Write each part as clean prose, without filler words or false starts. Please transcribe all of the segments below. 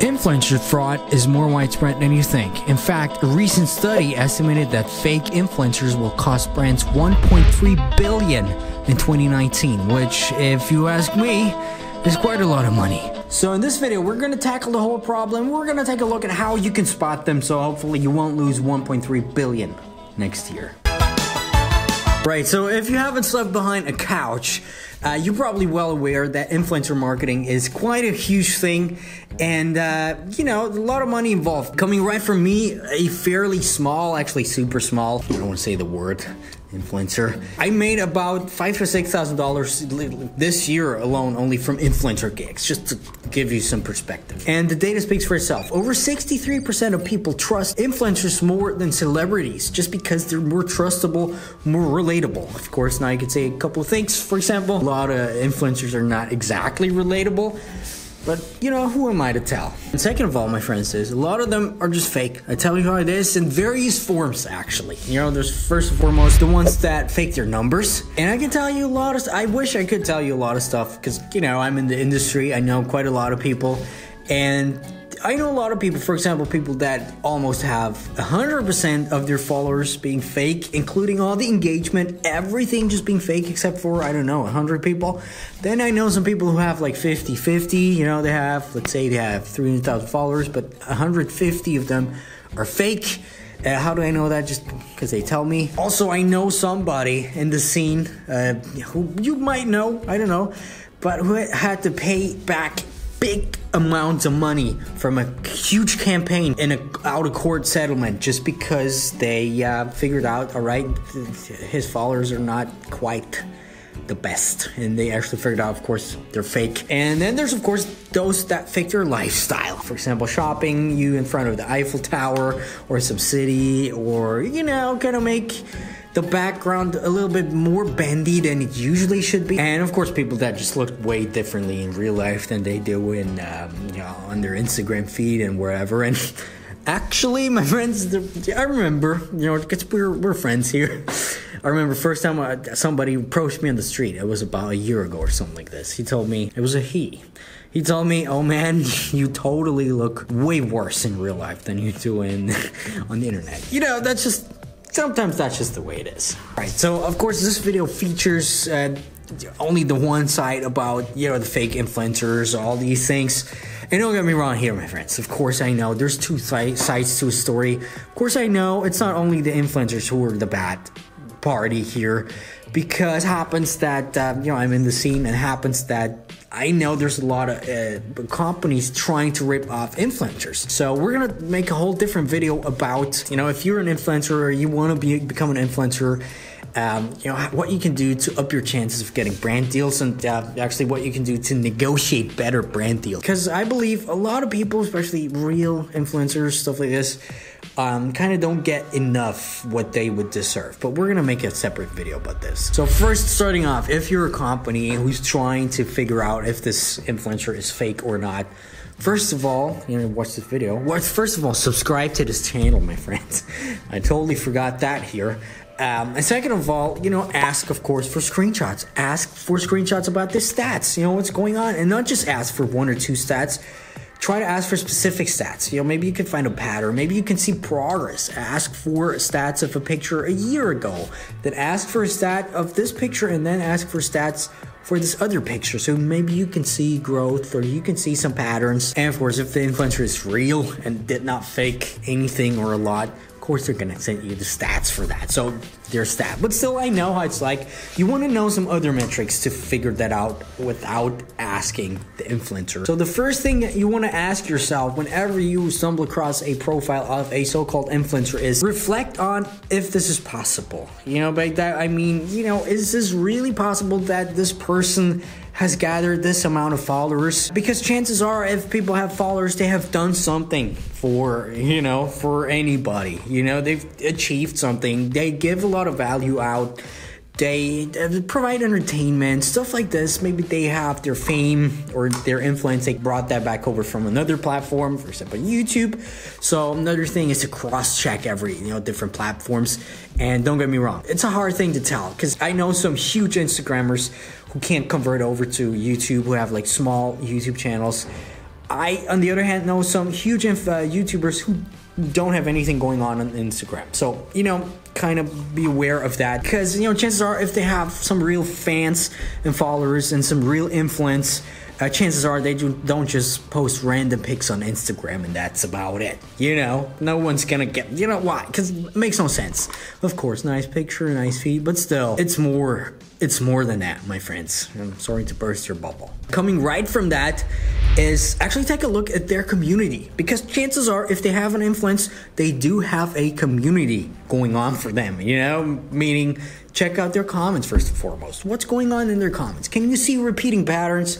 Influencer fraud is more widespread than you think. In fact, a recent study estimated that fake influencers will cost brands $1.3 billion in 2019, which, if you ask me, is quite a lot of money. So in this video, we're going to tackle the whole problem. We're going to take a look at how you can spot them, so hopefully you won't lose $1.3 billion next year. Right, so if you haven't slept behind a couch, you're probably well aware that influencer marketing is quite a huge thing, and you know, a lot of money involved. Coming right from me, a fairly small, actually super small, I don't want to say the word influencer, I made about $5,000 to $6,000 this year alone, only from influencer gigs, just to give you some perspective. And the data speaks for itself. Over 63% of people trust influencers more than celebrities, just because they're more trustable, more relatable. Of course, now you could say a couple of things. For example, a lot of influencers are not exactly relatable, but you know, who am I to tell? And second of all, my friends, is a lot of them are just fake. I tell you how it is in various forms, actually. You know, there's first and foremost the ones that fake their numbers. And I can tell you a lot of, I wish I could tell you a lot of stuff, because you know, I'm in the industry, I know quite a lot of people, and I know a lot of people, for example, people that almost have 100% of their followers being fake, including all the engagement, everything just being fake except for, I don't know, 100 people. Then I know some people who have like 50-50, you know, they have, let's say they have 300,000 followers, but 150 of them are fake. How do I know that? Just because they tell me. Also, I know somebody in the scene who you might know, I don't know, but who had to pay back big amounts of money from a huge campaign in an out-of-court settlement, just because they figured out, all right, his followers are not quite the best, and they actually figured out, of course, they're fake. And then there's, of course, those that fake their lifestyle. For example, shopping you in front of the Eiffel Tower or some city, or, you know, kind of make the background a little bit more bendy than it usually should be. And of course, people that just look way differently in real life than they do in, you know, on their Instagram feed and wherever. And actually, my friends, I remember, you know, because we're friends here. I remember first time somebody approached me on the street. It was about a year ago or something like this. He told me, it was a he. He told me, oh man, you totally look way worse in real life than you do in on the internet. You know, that's just, sometimes that's just the way it is. All right, so of course this video features only the one side about, you know, the fake influencers, all these things. And don't get me wrong here, my friends. Of course I know there's two sides to a story. Of course I know it's not only the influencers who are the bad party here, because happens that, you know, I'm in the scene, and happens that I know there's a lot of companies trying to rip off influencers. So we're going to make a whole different video about, you know, if you're an influencer or you want to become an influencer, you know, what you can do to up your chances of getting brand deals, and actually what you can do to negotiate better brand deals. Because I believe a lot of people, especially real influencers, stuff like this, kind of don't get enough what they would deserve. But we're going to make a separate video about this. So first, starting off, if you're a company who's trying to figure out if this influencer is fake or not, first of all, you know, watch this video. Well, first of all, subscribe to this channel, my friends. I totally forgot that here. And second of all, you know, ask, of course, for screenshots. Ask for screenshots about the stats, you know, what's going on. And not just ask for one or two stats. Try to ask for specific stats. You know, maybe you can find a pattern. Maybe you can see progress. Ask for stats of a picture a year ago. Then ask for a stat of this picture, and then ask for stats for this other picture. So maybe you can see growth, or you can see some patterns. And of course, if the influencer is real and did not fake anything or a lot, of course they're gonna send you the stats for that. So there's that. But still, I know how it's like. You want to know some other metrics to figure that out without asking the influencer. So the first thing that you want to ask yourself whenever you stumble across a profile of a so-called influencer is, reflect on if this is possible. You know, by that I mean, you know, is this really possible that this person has gathered this amount of followers? Because chances are, if people have followers, they have done something for, you know, for anybody. You know, they've achieved something. They give a lot of value out. They provide entertainment, stuff like this. Maybe they have their fame or their influence. They brought that back over from another platform, for example, YouTube. So another thing is to cross-check every, you know, different platforms. And don't get me wrong, it's a hard thing to tell, because I know some huge Instagrammers who can't convert over to YouTube, who have like small YouTube channels. I, on the other hand, know some huge YouTubers who don't have anything going on Instagram. So, you know, kind of be aware of that, because, you know, chances are if they have some real fans and followers and some real influence, chances are they don't just post random pics on Instagram and that's about it. You know, no one's gonna get, you know why? Because it makes no sense. Of course, nice picture, nice feed, but still, it's more than that, my friends. I'm sorry to burst your bubble. Coming right from that is actually take a look at their community, because chances are if they have an influence, they do have a community going on for them, you know, meaning check out their comments first and foremost. What's going on in their comments? Can you see repeating patterns?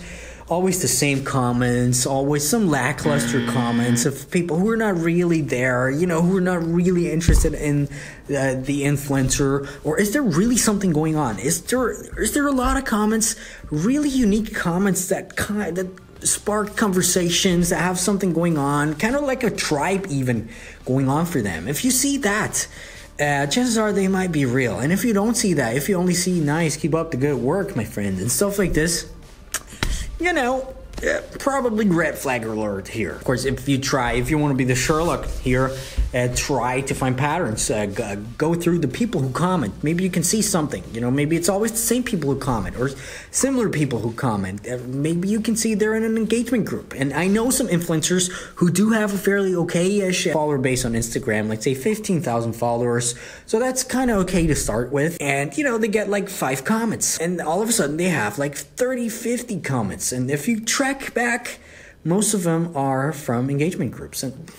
Always the same comments, always some lackluster comments of people who are not really there, you know, who are not really interested in the influencer. Or is there really something going on? Is there a lot of comments, really unique comments that that spark conversations, that have something going on, kind of like a tribe even going on for them? If you see that, chances are they might be real. And if you don't see that, if you only see nice, keep up the good work, my friend, and stuff like this, you know, probably red flag alert here. Of course, if you want to be the Sherlock here, try to find patterns. Go through the people who comment. Maybe you can see something. You know, maybe it's always the same people who comment or similar people who comment. Maybe you can see they're in an engagement group. And I know some influencers who do have a fairly okay-ish follower base on Instagram, like say 15,000 followers. So that's kind of okay to start with. And, you know, they get like 5 comments. And all of a sudden they have like 30, 50 comments. And if you track back, most of them are from engagement groups, and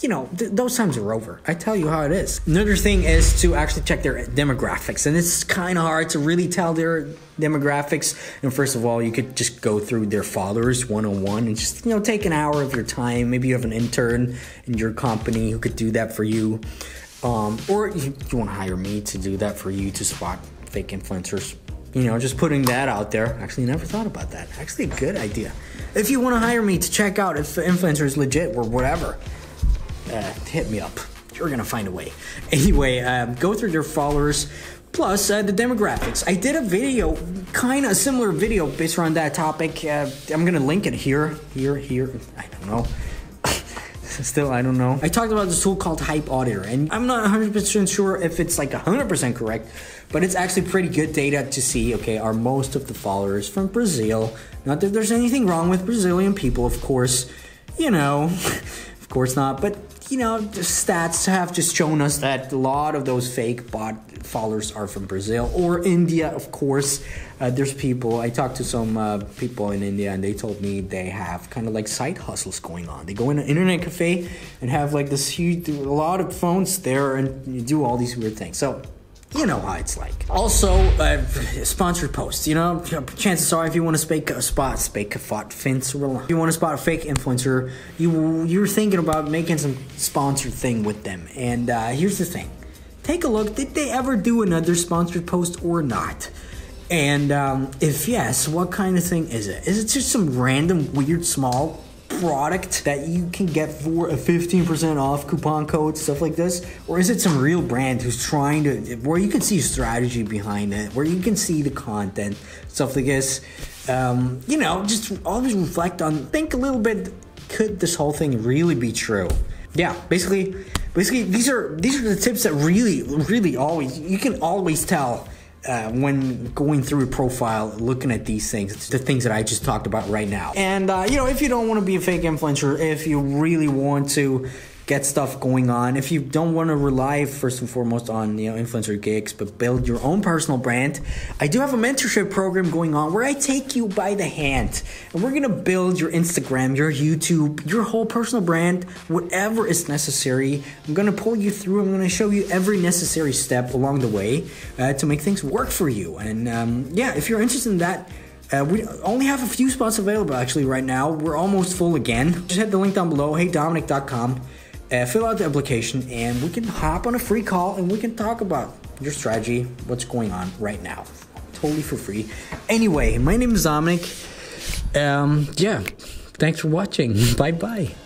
you know those times are over. I tell you how it is. Another thing is to actually check their demographics, and it's kind of hard to really tell their demographics. And first of all, you could just go through their followers one-on-one and just, you know, take an hour of your time. Maybe you have an intern in your company who could do that for you, or you want to hire me to do that for you, to spot fake influencers. You know, just putting that out there. Actually, never thought about that. Actually, a good idea. If you want to hire me to check out if the influencer is legit or whatever, hit me up. You're going to find a way. Anyway, go through their followers, plus the demographics. I did a video, kind of a similar video based around that topic. I'm going to link it here. I don't know. Still, I don't know. I talked about this tool called Hype Auditor, and I'm not 100% sure if it's like 100% correct, but it's actually pretty good data to see, okay, are most of the followers from Brazil? Not that there's anything wrong with Brazilian people, of course, you know, of course not, but, you know, the stats have just shown us that a lot of those fake bot followers are from Brazil or India, of course. There's people, I talked to some people in India, and they told me they have kind of like side hustles going on. They go in an internet cafe and have like this huge, a lot of phones there, and you do all these weird things. So you know how it's like. Also, sponsored posts. You know, chances are if you want to spot a fake influencer, you're thinking about making some sponsored thing with them. And here's the thing: take a look. Did they ever do another sponsored post or not? And if yes, what kind of thing is it? Is it just some random weird small product that you can get for a 15% off coupon code, stuff like this? Or is it some real brand who's trying to, where you can see strategy behind it, where you can see the content, stuff like this? You know, just always reflect on, think a little bit, could this whole thing really be true? Yeah, basically these are the tips that really always, you can always tell when going through a profile, looking at these things. It's the things that I just talked about right now. And, you know, if you don't want to be a fake influencer, if you really want to get stuff going on, if you don't want to rely first and foremost on, you know, influencer gigs, but build your own personal brand, I do have a mentorship program going on where I take you by the hand, and we're going to build your Instagram, your YouTube, your whole personal brand, whatever is necessary. I'm going to pull you through. I'm going to show you every necessary step along the way to make things work for you. And yeah, if you're interested in that, we only have a few spots available actually right now. We're almost full again. Just hit the link down below, heydominik.com. Fill out the application, and we can hop on a free call, and we can talk about your strategy, what's going on right now, totally for free. Anyway, my name is Dominik. Yeah, thanks for watching. Bye bye.